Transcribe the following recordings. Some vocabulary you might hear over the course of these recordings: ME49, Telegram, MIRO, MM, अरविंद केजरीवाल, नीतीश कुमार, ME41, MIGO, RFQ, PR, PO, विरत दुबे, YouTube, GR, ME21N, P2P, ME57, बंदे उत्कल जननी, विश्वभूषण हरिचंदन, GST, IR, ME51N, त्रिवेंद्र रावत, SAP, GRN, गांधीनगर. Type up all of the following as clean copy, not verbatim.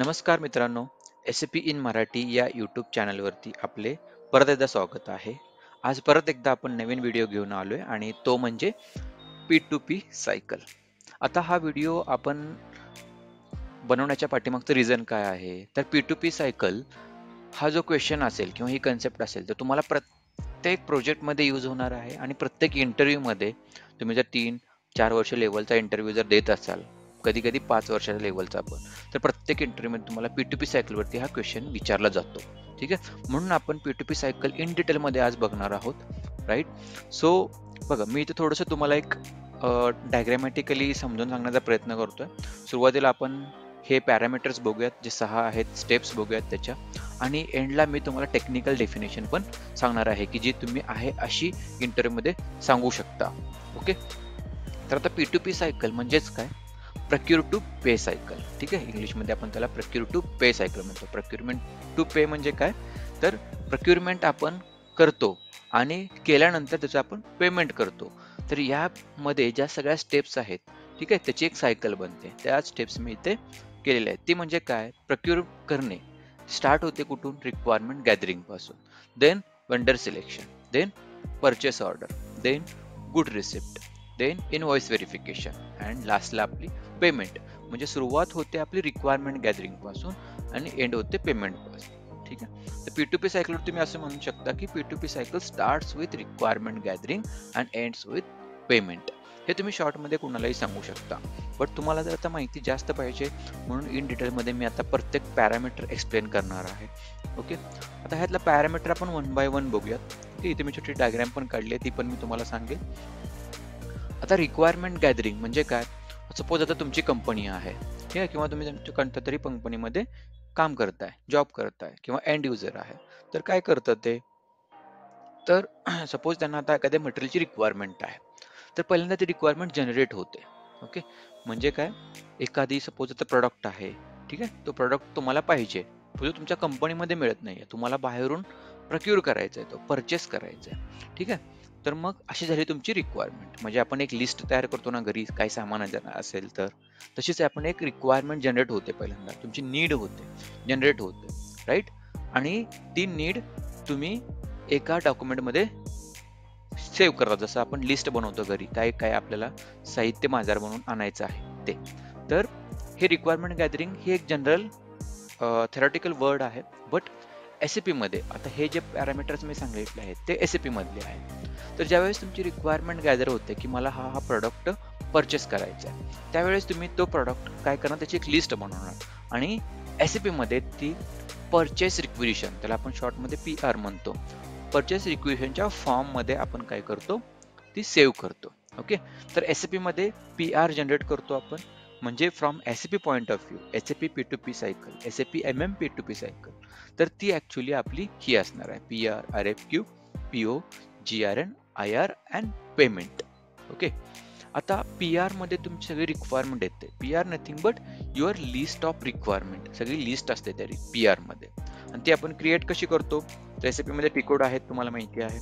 नमस्कार मित्रांनो, SAP इन मराठी या YouTube चॅनलवरती आपले परत एकदा स्वागत आहे। आज परत एकदा आपण नवीन व्हिडिओ घेऊन आलोय आणि तो म्हणजे P2P सायकल। आता हा व्हिडिओ आपण बनवण्याच्या पाठीमागचं रिझन काय आहे, तर P2P सायकल हा जो क्वेश्चन असेल किंवा ही कन्सेप्ट असेल तर तुम्हाला प्रत्येक प्रोजेक्ट मध्ये यूज होणार आहे आणि प्रत्येक इंटरव्यू मध्ये तुम्ही जर 3-4 वर्ष लेवलचा इंटरव्यू जर देत असाल, कधी कधी 5 वर्षाच्या लेवलचा आपण, तर प्रत्येक इंटरव्यू मध्ये तुम्हाला P2P सायकल वरती हा क्वेश्चन विचारला जातो। ठीक आहे, म्हणून आपण P2P सायकल इन डिटेल मध्ये आज बघणार आहोत। राइट, सो बघा, मी इथे थोडंसं तुम्हाला एक डायग्रामॅटिकली समजून सांगण्याचा प्रयत्न करतोय। सुरुवातीला आपण हे पॅरामीटर्स बघूयात, जे 6 आहेत, स्टेप्स बघूयात त्याच्या, आणि एंडला मी तुम्हाला टेक्निकल डेफिनेशन पण सांगणार आहे की जी तुम्ही आहे अशी इंटरव्यू मध्ये सांगू शकता। ओके, तर आता P2P सायकल म्हणजे काय? Procure to pay cycle. ठीक आहे, इंग्लिश मध्ये आपण त्याला प्रक्यूर टू पे सायकल म्हणतो। प्रक्युरमेंट टू पे म्हणजे काय, तर प्रक्युरमेंट आपण करतो आणि केल्यानंतर त्याचं आपण पेमेंट करतो। तर यामध्ये ज्या सगळ्या स्टेप्स आहेत, ठीक आहे, त्याची एक सायकल बनते। त्या स्टेप्स मी इथे केलेले आहेत, ती म्हणजे काय, प्रक्यूर करणे। स्टार्ट होते कुठून, रिक्वायरमेंट गॅदरिंग पासून, then vendor selection, then purchase order, then good receipt, then invoice verification and लास्टला आपली पेमेंट। म्हणजे सुरुवात होते आपली रिक्वायरमेंट गॅदरिंग पासून आणि एंड होते पेमेंट पासून। ठीक आहे, तर P2P सायकल तुम्ही असं म्हणू शकता की P2P cycle starts with requirement gathering and ends with payment. हे तुम्ही शॉर्टमध्ये कोणालाही सांगू शकता, बट तुम्हाला जर आता माहिती जास्त पाहिजे म्हणून इन डिटेलमध्ये मी आता प्रत्येक पॅरामीटर एक्सप्लेन करणार आहे। ओके, आता ह्यातला पॅरामीटर आपण वन बाय वन बघूयात। की इथे मी छोटी डायग्राम पण काढली आहे, ती पण मी तुम्हाला सांगेल। आता रिक्वायरमेंट गॅदरिंग म्हणजे काय, सपोज आता तुमची कंपनी आहे, ठीक आहे, किंवा तुम्ही कोणत्या तरी कंपनीमध्ये काम करताय, जॉब करताय किंवा एंड युजर आहे, तर काय करतात ते, तर सपोज त्यांना आता एखाद्या मटेरियलची रिक्वायरमेंट आहे, तर पहिल्यांदा ती रिक्वायरमेंट जनरेट होते। ओके, म्हणजे काय, एखादी सपोज आता प्रॉडक्ट आहे, ठीक आहे, तो प्रॉडक्ट तुम्हाला पाहिजे, तो तुमच्या कंपनीमध्ये मिळत नाहीये, तुम्हाला बाहेरून प्रक्यूर करायचा आहे, तो परचेस करायचा आहे। ठीक आहे, तर मग अशी झाली तुमची रिक्वायरमेंट। म्हणजे आपण एक लिस्ट तयार करतो ना घरी, काही सामान असेल तर, तशीच आपण एक रिक्वायरमेंट जनरेट होते, पहिल्यांदा तुमची नीड होते, जनरेट होते। राईट, आणि ती नीड तुम्ही एका डॉक्युमेंटमध्ये सेव्ह करता। जसं आपण लिस्ट बनवतो घरी, काय काय आपल्याला साहित्य बाजार म्हणून आणायचं आहे ते, तर हे रिक्वायरमेंट गॅदरिंग ही एक जनरल थेरॉटिकल वर्ड आहे, बट SAP मध्ये आता हे जे पॅरामीटर्स मी सांगितले आहेत ते SAP मधले आहेत। तर ज्यावेळेस तुमची रिक्वायरमेंट गॅदर होते की मला हा हा प्रॉडक्ट परचेस करायचा आहे, त्यावेळेस तुम्ही तो प्रॉडक्ट काय करणार, त्याची एक लिस्ट बनवणार आणि SAP मध्ये ती परचेस रिक्विजिशन, त्याला आपण शॉर्टमध्ये PR म्हणतो, परचेस रिक्विजिशनच्या फॉर्ममध्ये आपण काय करतो, ती सेव्ह करतो। ओके, तर SAP मध्ये PR जनरेट करतो आपण। म्हणजे from SAP point of view, SAP P2P cycle, SAP P2P cycle, तर ती ॲक्च्युली आपली ही असणार आहे PR, RFQ, PO, GRN, IR and payment. Okay, आता PR मध्ये तुमची सगळी रिक्वायरमेंट येते। PR nothing but your list of requirement, सगळी लिस्ट असते त्या PR मध्ये, आणि ती आपण क्रिएट कशी करतो, तर SAP मध्ये टिकोड आहेत, तुम्हाला माहिती आहे,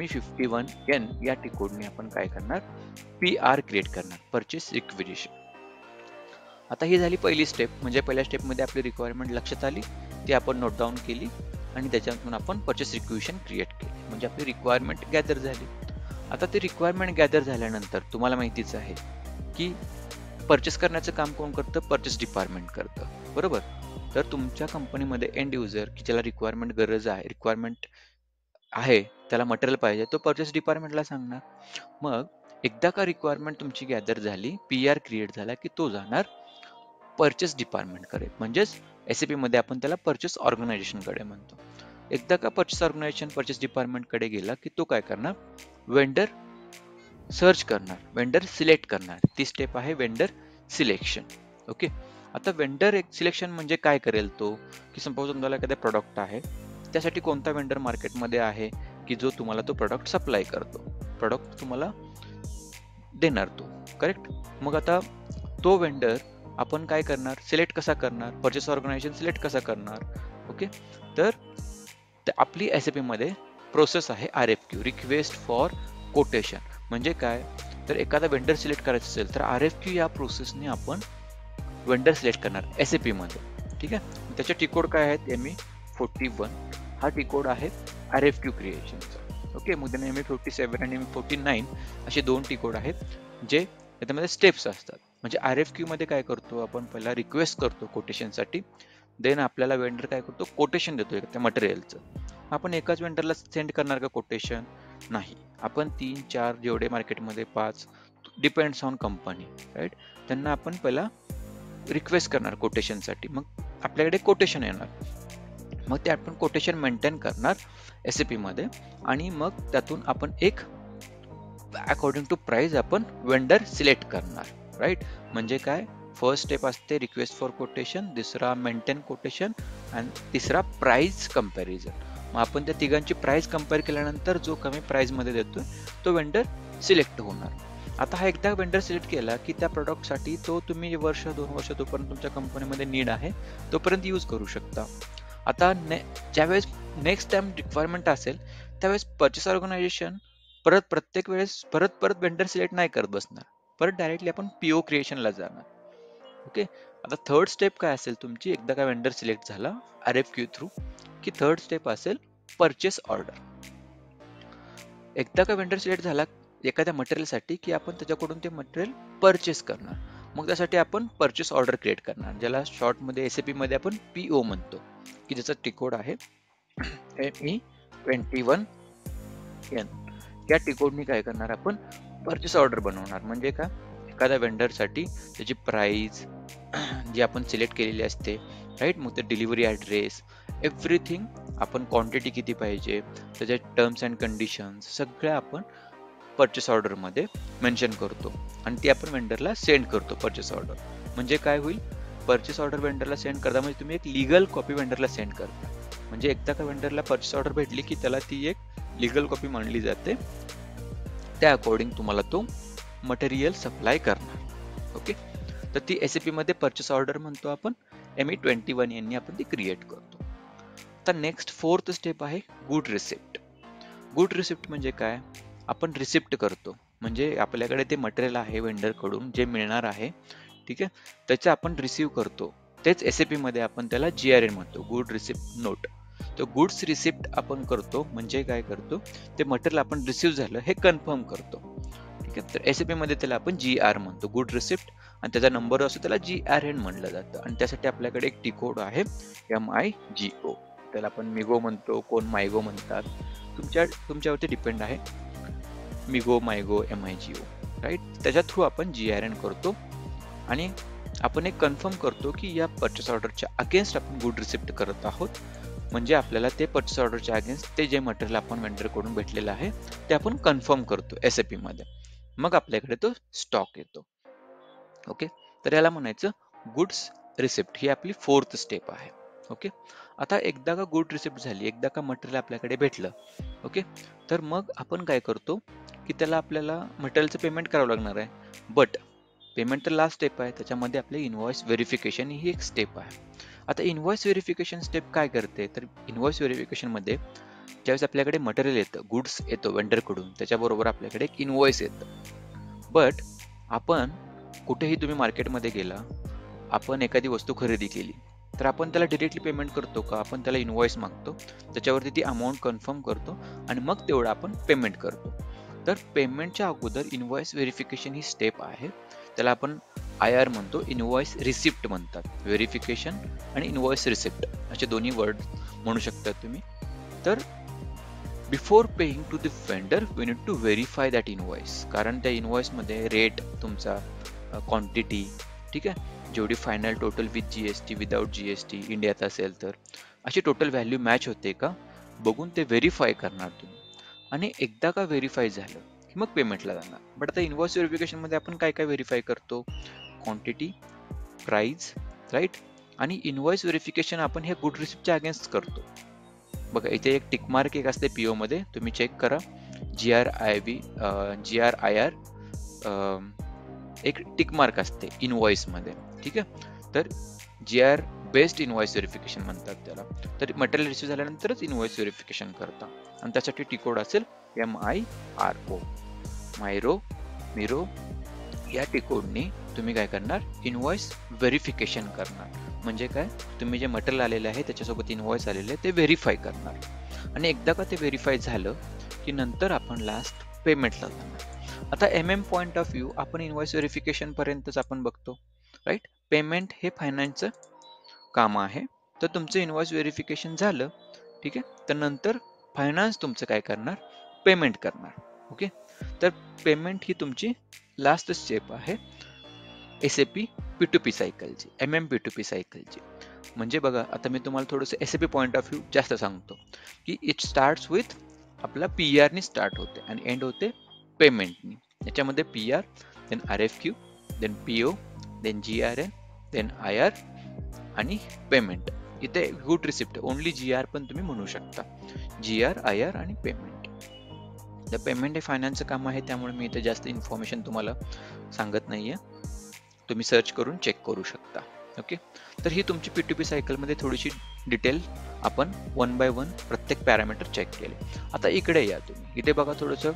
ME51N या टिकोडने आपण काय करणार, PR क्रिएट करणार, परचेस रिक्विजिशन। आता ही झाली पहिली स्टेप, म्हणजे पहिल्या स्टेपमध्ये आपली रिक्वायरमेंट लक्षात आली, ती आपण नोट डाऊन केली आणि त्याच्यातून आपण परचेस रिक्विजिशन क्रिएट केली, म्हणजे आपली रिक्वायरमेंट गॅदर झाली। आता ती रिक्वायरमेंट गॅदर झाल्यानंतर तुम्हाला माहितीच आहे की परचेस करण्याचं काम कोण करतं, परचेस डिपार्टमेंट करतं, बरोबर। तर तुमच्या कंपनीमध्ये एंड युजर की ज्याला रिक्वायरमेंट गरज आहे, रिक्वायरमेंट आहे, त्याला मटेरियल पाहिजे, तो परचेस डिपार्टमेंटला सांगणार। मग एकदा का रिक्वायरमेंट तुमची गॅदर झाली, PR क्रिएट झाला की तो जाणार परचेस डिपार्टमेंटकडे, म्हणजेच SAP मध्ये आपण त्याला परचेस ऑर्गनायझेशनकडे म्हणतो। एकदा का परचेस ऑर्गनायझेशन परचेस डिपार्टमेंटकडे गेला की तो काय करणार, वेंडर सर्च करणार, वेंडर सिलेक्ट करणार, ती स्टेप आहे वेंडर सिलेक्शन। ओके, आता वेंडर सिलेक्शन म्हणजे काय करेल तो, की सपोज तुम्हाला एखादा प्रॉडक्ट आहे, त्यासाठी कोणता वेंडर मार्केटमध्ये आहे की जो तुम्हाला तो प्रॉडक्ट सप्लाय करतो, प्रॉडक्ट तुम्हाला देणार तो, करेक्ट। मग आता तो वेंडर आपण काय करणार, सिलेक्ट कसा करणार, परचेस ऑर्गनायझेशन सिलेक्ट कसा करणार। ओके, तर आपली SAP मध्ये प्रोसेस आहे RFQ, रिक्वेस्ट फॉर कोटेशन, म्हणजे काय, तर एखादा वेंडर सिलेक्ट करायचं असेल तर RFQ या प्रोसेसने आपण वेंडर सिलेक्ट करणार SAP मध्ये। ठीक है. त्याचा टी कोड काय आहे ME41 हा टी कोड आहे RFQ क्रिएशनचा. ओके मग त्याने ME57 आणि ME49 असे दोन टी कोड आहेत जे त्यामध्ये स्टेप्स असतात. म्हणजे RFQ मध्ये काय करतो आपण पहिला रिक्वेस्ट करतो कोटेशन साठी, देन आपल्याला वेंडर काय करतो कोटेशन देतो त्या मटेरियलचं. आपण एकाच वेंडरला सेंड करणार का कोटेशन? नाही, आपण 3-4 जेवढे मार्केटमध्ये 5 डिपेंड्स ऑन कंपनी राइट, त्यांना आपण पहिला रिक्वेस्ट करणार कोटेशन साठी, मग आपल्याकडे कोटेशन येणार, मग ते आपण कोटेशन मेंटेन करणार एसएपी मध्ये आणि मग त्यातून आपण एक अकॉर्डिंग टू प्राइस आपण वेंडर सिलेक्ट करणार राइट. म्हणजे काय फर्स्ट स्टेप असते रिक्वेस्ट फॉर कोटेशन, दुसरा मेंटेन कोटेशन आणि तिसरा प्राइस कंपॅरिझन. मग आपण त्या तिघांची प्राइस कंपेयर केल्यानंतर जो कमी प्राइस मध्ये देतो तो वेंडर सिलेक्ट होणार. आता हा एकदा वेंडर सिलेक्ट केला की त्या प्रोडक्ट साठी तो तुम्ही वर्ष 2 वर्ष तोपर्यंत तुमच्या कंपनीमध्ये नीड आहे तोपर्यंत यूज करू शकता. आता ज्यावेळेस नेक्स्ट टाइम रिक्वायरमेंट असेल त्यावेळेस परचेस ऑर्गनायझेशन प्रत्येक वेळेस परत वेंडर सिलेक्ट नाही करत बसणार, परत डायरेक्टली आपण पीओ क्रिएशनला जाणार. ओके आता थर्ड स्टेप काय असेल तुमची, एकदा का वेंडर सिलेक्ट झाला RFQ थ्रू की थर्ड स्टेप असेल परचेस ऑर्डर. एकदा का वेंडर सिलेक्ट झाला एखाद्या मटेरियल साठी की आपण त्याच्याकडून ते मटेरियल परचेस करणार, मग त्यासाठी आपण परचेस ऑर्डर क्रिएट करणार ज्याला शॉर्ट मध्ये एसएपी मध्ये आपण पीओ म्हणतो की ज्याचा टिकोड आहे ME21N. या टिकोडनी काय करणार आपण परचेस ऑर्डर बनवणार. म्हणजे का एखाद्या वेंडर साठी त्याची प्राइस जी आपण सिलेक्ट केलेली असते राइट, मग ते डिलिव्हरी ॲड्रेस एव्हरीथिंग आपण क्वांटिटी किती पाहिजे त्याचे टर्म्स अँड कंडिशन्स सगळे आपण परचेस ऑर्डर मध्ये मेंशन करतो आणि ती आपण वेंडरला सेंड करतो परचेस ऑर्डर. म्हणजे काय होईल परचेस ऑर्डर वेंडरला सेंड करता म्हणजे तुम्ही एक लीगल कॉपी वेंडरला सेंड करता. म्हणजे एकदा का वेंडरला परचेस ऑर्डर भेटली की त्याला ती एक लीगल कॉपी मानली जाते, त्या अकॉर्डिंग तुम्हाला तो मटेरियल सप्लाय करणार. ओके तर ती एसएपी मध्ये परचेस ऑर्डर म्हणतो आपण ME21N ने आपण ती क्रिएट करतो. आता नेक्स्ट फोर्थ स्टेप आहे गुड रिसिप्ट. गुड रिसिप्ट म्हणजे काय आपण रिसिप्ट करतो म्हणजे आपल्याकडे ते मटेरियल आहे वेंडरकडून जे मिळणार आहे ठीक आहे त्याचं आपण रिसीव करतो, तेच एसएपी मध्ये आपण त्याला GRN म्हणतो गुड रिसिप्ट नोट. तो गुड्स रिसिप्ट आपण करतो म्हणजे काय करतो ते मटेरियल आपण रिसीव झालं हे कन्फर्म करतो ठीक आहे. तर एसएपी मध्ये त्याला आपण GR म्हणतो गुड रिसिप्ट आणि त्याचा नंबर असतो त्याला GRN म्हणलं जातं आणि त्यासाठी आपल्याकडे एक टी कोड आहे MIGO, त्याला आपण मिगो म्हणतो कोण मायगो म्हणतात तुमच्यावरती डिपेंड आहे मिगो मायगो MIGO राइट. त्याच्या थ्रू आपण GRN करतो आणि आपण एक कन्फर्म करतो की या परचेस ऑर्डरच्या अगेन्स्ट आपण गुड रिसिप्ट करत आहोत. म्हणजे आपल्याला ते परचेस ऑर्डरच्या अगेन्स्ट ते जे मटेरियल आपण वेंडरकडून भेटलेलं आहे ते आपण कन्फर्म करतो एसएपी मध्ये, मग आपल्याकडे तो स्टॉक येतो. ओके तर याला म्हणायचं गुड्स रिसिप्ट, ही आपली फोर्थ स्टेप आहे. ओके आता एकदा का गुड रिसिप्ट झाली एकदा का मटेरियल आपल्याकडे भेटलं ओके तर मग आपण काय करतो की त्याला आपल्याला मटेरियलचं पेमेंट करावं लागणार आहे. बट पेमेंट तर लास्ट स्टेप आहे, त्याच्यामध्ये आपले इनवॉइस व्हेरिफिकेशन ही एक स्टेप आहे. आता इनवॉइस व्हेरिफिकेशन स्टेप काय करते तर इनवॉइस व्हेरिफिकेशनमध्ये ज्यावेळेस आपल्याकडे मटेरियल येतं गुड्स येतो वेंडरकडून त्याच्याबरोबर आपल्याकडे एक इनवॉइस येतं. बट आपण कुठेही तुम्ही मार्केटमध्ये गेला आपण एखादी वस्तू खरेदी केली तर आपण त्याला डायरेक्टली पेमेंट करतो का, आपण त्याला इनवॉइस मागतो त्याच्यावरती ती अमाऊंट कन्फर्म करतो आणि मग तेवढं आपण पेमेंट करतो. तर पेमेंटच्या अगोदर इनवॉइस व्हेरिफिकेशन ही स्टेप आहे, त्याला आपण IR म्हणतो इनवॉइस रिसिप्ट म्हणतात. व्हेरिफिकेशन आणि इनवॉइस रिसिप्ट असे दोन्ही वर्ड म्हणू शकता तुम्ही. तर before paying to the vendor we need to verify that invoice, कारण त्या इनवॉइसमध्ये रेट तुमचा क्वांटिटी ठीक आहे जेवढी final total with GST without GST इंडियात असेल तर अशी टोटल व्हॅल्यू मॅच होते का बघून ते व्हेरीफाय करणार तुम्ही आणि एकदा का व्हेरीफाय झालं की मग पेमेंटला जाणार. बट आता इनवॉइस व्हेरिफिकेशनमध्ये आपण काय काय व्हेरीफाय करतो क्वांटिटी प्राइस राईट, आणि इनवॉइस व्हेरिफिकेशन आपण हे गुड रिसिप्टच्या अगेन्स्ट करतो. बघा इथे एक टिकमार्क एक असते पीओ मध्ये तुम्ही चेक करा GRIR एक टिकमार्क असते इनवॉइसमध्ये ठीक आहे. तर GR बेस्ड इनवॉइस व्हेरिफिकेशन म्हणतात त्याला, तर मटेरियल रिसीव झाल्यानंतरच इनवॉइस व्हेरिफिकेशन करता आणि त्यासाठी टी कोड असेल MIRO MIRO. या टी कोडनी तुम्ही काय करणार इनवॉइस व्हेरिफिकेशन करणार. म्हणजे काय, तुम्ही जे मटेरियल आलेले आहे त्याच्यासोबत इनवॉइस आलेले ते व्हेरीफाई करणार आणि एकदा का ते व्हेरीफाई झालं की नंतर आपण लास्ट पेमेंटला जाणार. आता MM पॉइंट ऑफ व्यू आपण इनवॉइस व्हेरिफिकेशन पर्यंतच आपण बघतो, राइट. पेमेंट हे फायनान्सचं काम आहे. तर तुमचं इनवॉइस व्हेरिफिकेशन झालं, ठीक आहे, तर नंतर फायनान्स तुमचं काय करणार, पेमेंट करणार. ओके, तर पेमेंट ही तुमची लास्ट स्टेप आहे SAP P2P सायकलची, P2P सायकलची. म्हणजे बघा आता मी तुम्हाला थोडंसं SAP पॉइंट ऑफ व्यू जास्त सांगतो की इट स्टार्ट्स विथ आपला PR ने स्टार्ट होते आणि एंड होते पेमेंटनी. याच्यामध्ये PR, then RFQ, then PO, then GRN, then IR आणि पेमेंट. इथे गुड रिसिप्ट ओनली GR पण तुम्ही म्हणू शकता, GR, IR आणि पेमेंट. तर पेमेंट हे फायनान्सचं काम आहे, त्यामुळे मी इथे जास्त इन्फॉर्मेशन तुम्हाला सांगत नाहीये, तुम्ही सर्च करून चेक करू शकता. ओके, तर ही तुमची P2P सायकलमध्ये थोडीशी डिटेल आपण वन बाय वन प्रत्येक पॅरामीटर चेक केले. आता इकडे या तुम्ही, इथे बघा थोडंसं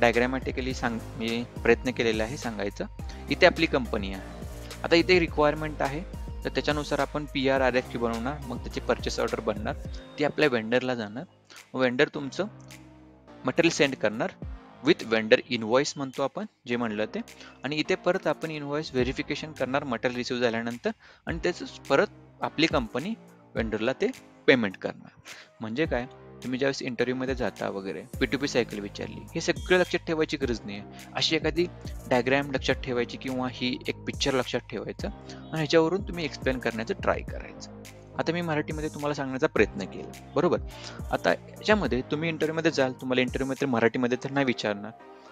डायग्रॅमॅटिकली मी प्रयत्न केलेला आहे सांगायचा. इथे आपली कंपनी आहे, आता इथे रिक्वायरमेंट आहे, तर त्याच्यानुसार आपण PR RFQ बनवणार, मग त्याची परचेस ऑर्डर बनणार, ती आपल्या वेंडरला जाणार, वेंडर तुमचं मटेरियल सेंड करणार विथ वेंडर इनवॉइस म्हणतो आपण जे म्हणलं ते, आणि इथे परत आपण इनवॉइस व्हेरिफिकेशन करणार मटेरियल रिसीव झाल्यानंतर आणि त्याचं परत आपली कंपनी वेंडरला ते पेमेंट करणार. म्हणजे काय, तुम्ही ज्यावेळेस इंटरव्ह्यूमध्ये जाता वगैरे P2P सायकल विचारली, हे सगळं लक्षात ठेवायची गरज नाही आहे. अशी एखादी डायग्रॅम लक्षात ठेवायची किंवा ही एक पिक्चर लक्षात ठेवायचं आणि ह्याच्यावरून तुम्ही एक्सप्लेन करण्याचं ट्राय करायचं. आता मी मराठीमध्ये तुम्हाला सांगण्याचा प्रयत्न केला, बरोबर. आता याच्यामध्ये तुम्ही इंटरव्ह्यूमध्ये जाल, तुम्हाला इंटरव्ह्यूमध्ये मराठीमध्ये तर नाही विचारणार,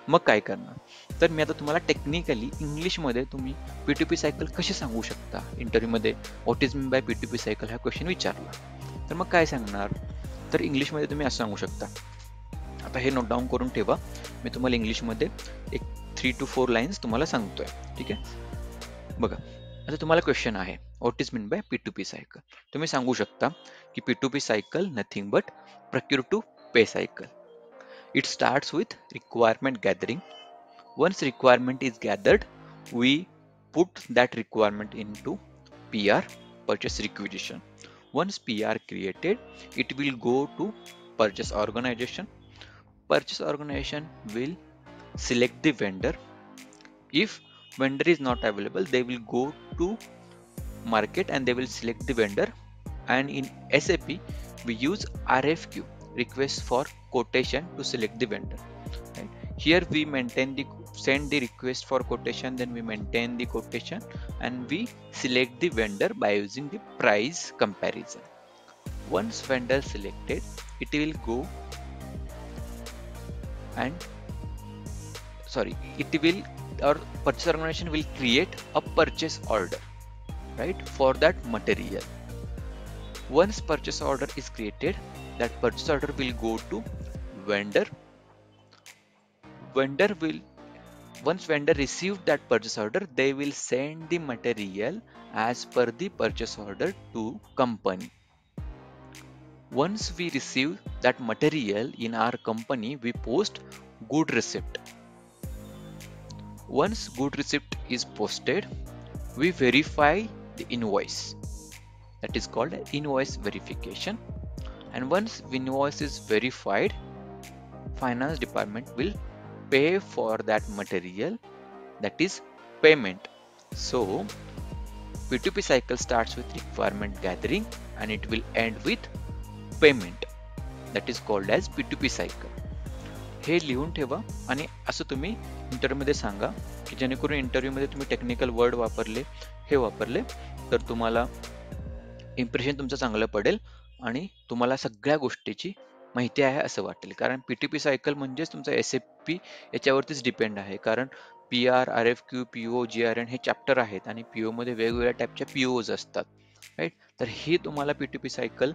मग काय करणार, तर मी आता तुम्हाला टेक्निकली इंग्लिशमध्ये तुम्ही P2P सायकल कशी सांगू शकता इंटरव्ह्यूमध्ये, what is mean by P2P cycle हा क्वेश्चन विचारला तर मग काय सांगणार, तर इंग्लिशमध्ये तुम्ही असं सांगू शकता. आता हे नोट डाऊन करून ठेवा, मी तुम्हाला इंग्लिशमध्ये एक 3 to 4 लाईन्स तुम्हाला सांगतोय, ठीक आहे. बघा आता तुम्हाला क्वेश्चन आहे, what is mean by P2P cycle. तुम्ही सांगू शकता की P2P cycle nothing but procure to pay cycle. It starts with requirement gathering. Once requirement is gathered we put that requirement into PR, purchase requisition. Once PR created it will go to purchase organisation. Purchase organisation will select the vendor. If vendor is not available they will go to market and they will select the vendor. And in SAP we use RFQ, request for quotation, to select the vendor, right? Here we maintain the send the request for quotation, then we maintain the quotation and we select the vendor by using the price comparison. Once vendor selected it will go and our purchase organization will create a purchase order, right, for that material. Once purchase order is created, that purchase order will go to vendor. Once vendor received that purchase order, they will send the material as per the purchase order to company. Once we receive that material in our company, we post good receipt. Once good receipt is posted, we verify the invoice. That is called invoice verification. And once invoice is verified, finance department will pay for that material. That is payment. So P2P cycle starts with requirement gathering and it will end with payment. That is called as P2P cycle. हे लिहून ठेवा आणि असं तुम्ही इंटरव्ह्यूमध्ये सांगा की जेणेकरून इंटरव्ह्यूमध्ये तुम्ही technical word वापरले, हे वापरले तर तुम्हाला इम्प्रेशन तुमचं चांगलं पडेल आणि तुम्हाला सगळ्या गोष्टीची माहिती आहे असं वाटेल. कारण P2P सायकल म्हणजेच तुमचा SAP याच्यावरतीच डिपेंड आहे. कारण PR RFQ PO GRN हे चॅप्टर आहेत आणि PO मध्ये वेगवेगळ्या टाईपच्या POs असतात, राईट. तर हे तुम्हाला P2P सायकल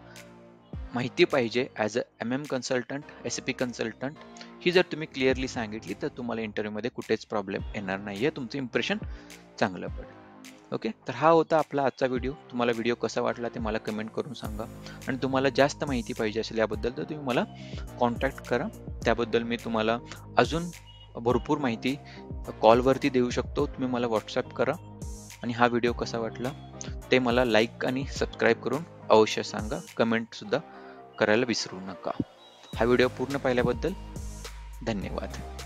माहिती पाहिजे as a MM consultant, SAP consultant. ही जर तुम्ही क्लिअरली सांगितली तर तुम्हाला इंटरव्ह्यूमध्ये कुठेच प्रॉब्लेम येणार नाही आहे, तुमचं इम्प्रेशन चांगलं पडेल. ओके, तर हा होता आपला आजचा व्हिडिओ. तुम्हाला व्हिडिओ कसा वाटला ते मला कमेंट करून सांगा आणि तुम्हाला जास्त माहिती पाहिजे असेल याबद्दल तर तुम्ही मला कॉन्टॅक्ट करा, त्याबद्दल मी तुम्हाला अजून भरपूर माहिती कॉलवरती देऊ शकतो. तुम्ही मला व्हॉट्सअप करा. आणि हा व्हिडिओ कसा वाटला ते मला लाईक आणि सबस्क्राईब करून अवश्य सांगा. कमेंटसुद्धा करायला विसरू नका. हा व्हिडिओ पूर्ण पाहिल्याबद्दल धन्यवाद.